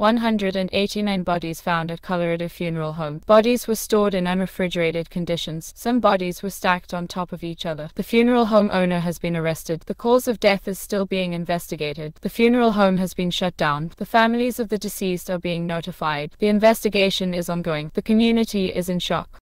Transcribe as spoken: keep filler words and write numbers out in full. one hundred eighty-nine bodies found at Colorado funeral home. Bodies were stored in unrefrigerated conditions. Some bodies were stacked on top of each other. The funeral home owner has been arrested. The cause of death is still being investigated. The funeral home has been shut down. The families of the deceased are being notified. The investigation is ongoing. The community is in shock.